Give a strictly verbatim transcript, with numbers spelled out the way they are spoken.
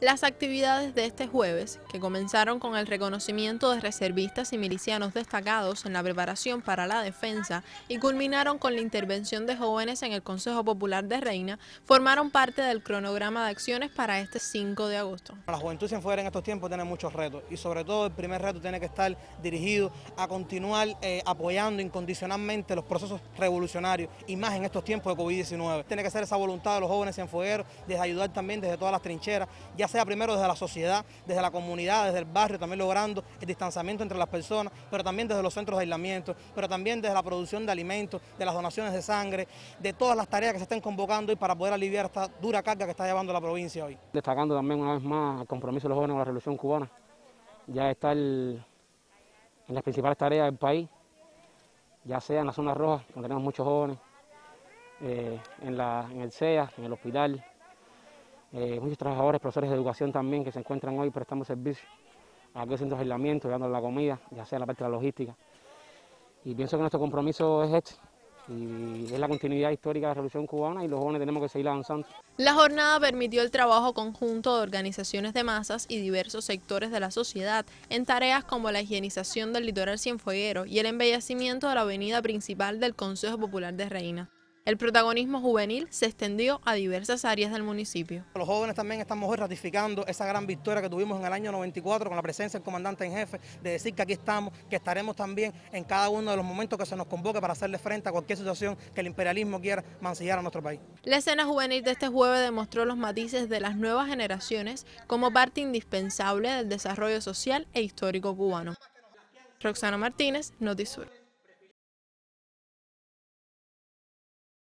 Las actividades de este jueves, que comenzaron con el reconocimiento de reservistas y milicianos destacados en la preparación para la defensa y culminaron con la intervención de jóvenes en el Consejo Popular de Reina, formaron parte del cronograma de acciones para este cinco de agosto. La juventud cienfueguera en estos tiempos tiene muchos retos y sobre todo el primer reto tiene que estar dirigido a continuar eh, apoyando incondicionalmente los procesos revolucionarios y más en estos tiempos de COVID diecinueve. Tiene que ser esa voluntad de los jóvenes cienfuegueros de ayudar también desde todas las trincheras, ya sea primero desde la sociedad, desde la comunidad, desde el barrio, también logrando el distanciamiento entre las personas, pero también desde los centros de aislamiento, pero también desde la producción de alimentos, de las donaciones de sangre, de todas las tareas que se estén convocando y para poder aliviar esta dura carga que está llevando la provincia hoy. Destacando también una vez más el compromiso de los jóvenes con la Revolución Cubana, ya estar en las principales tareas del país, ya sea en las zonas rojas, donde tenemos muchos jóvenes, eh, en, la, en el C E A, en el hospital. Eh, muchos trabajadores, profesores de educación también que se encuentran hoy prestando servicio a aquellos centros de aislamiento, dándole la comida, ya sea en la parte de la logística. Y pienso que nuestro compromiso es este, y es la continuidad histórica de la Revolución Cubana y los jóvenes tenemos que seguir avanzando. La jornada permitió el trabajo conjunto de organizaciones de masas y diversos sectores de la sociedad en tareas como la higienización del litoral cienfueguero y el embellecimiento de la avenida principal del Consejo Popular de Reina. El protagonismo juvenil se extendió a diversas áreas del municipio. Los jóvenes también estamos hoy ratificando esa gran victoria que tuvimos en el año noventa y cuatro con la presencia del comandante en jefe, de decir que aquí estamos, que estaremos también en cada uno de los momentos que se nos convoque para hacerle frente a cualquier situación que el imperialismo quiera mancillar a nuestro país. La escena juvenil de este jueves demostró los matices de las nuevas generaciones como parte indispensable del desarrollo social e histórico cubano. Roxana Martínez, Notisur.